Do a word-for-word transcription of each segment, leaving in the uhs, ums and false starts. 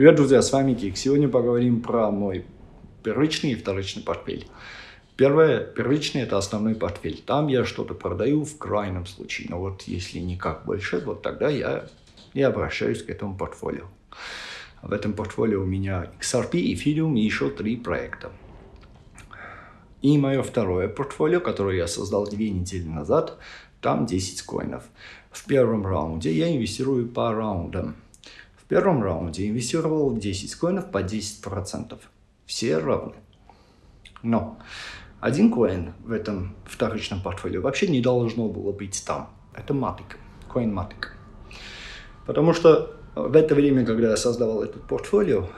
Привет, друзья, с вами Кик. Сегодня поговорим про мой первичный и вторичный портфель. Первое, первичный — это основной портфель. Там я что-то продаю в крайнем случае. Но вот если никак больше, вот тогда я и обращаюсь к этому портфолио. В этом портфолио у меня икс ар пи, Ethereum и еще три проекта. И мое второе портфолио, которое я создал две недели назад, там десять коинов. В первом раунде я инвестирую по раундам. В первом раунде инвестировал десять коинов по десять процентов. Все равны. Но один коин в этом вторичном портфолио вообще не должно было быть там. Это Matic, коин Matic. Потому что в это время, когда я создавал этот портфолио,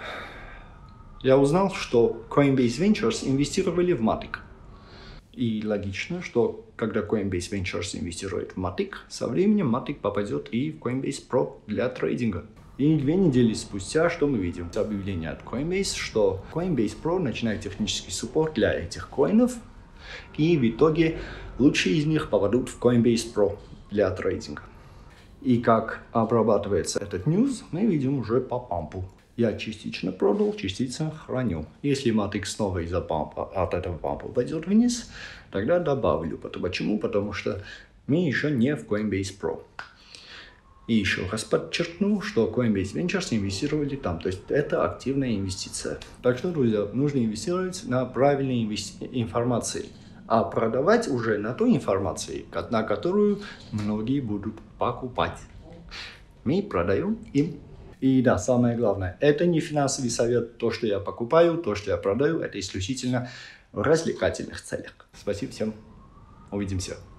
я узнал, что Coinbase Ventures инвестировали в Matic. И логично, что когда Coinbase Ventures инвестирует в Matic, со временем Matic попадет и в Coinbase Pro для трейдинга. И две недели спустя, что мы видим? Объявление от Coinbase, что Coinbase Pro начинает технический суппорт для этих коинов, и в итоге лучшие из них попадут в Coinbase Pro для трейдинга. И как обрабатывается этот ньюс, мы видим уже по пампу. Я частично продал, частично храню. Если Matic снова из-за пампа, от этого пампа пойдет вниз, тогда добавлю. Почему? Потому что мы еще не в Coinbase Pro. И еще раз подчеркну, что Coinbase Ventures инвестировали там. То есть это активная инвестиция. Так что, друзья, нужно инвестировать на правильной инвести... информации. А продавать уже на той информации, на которую многие будут покупать. Мы продаем им. И да, самое главное, это не финансовый совет. То, что я покупаю, то, что я продаю, это исключительно в развлекательных целях. Спасибо всем. Увидимся.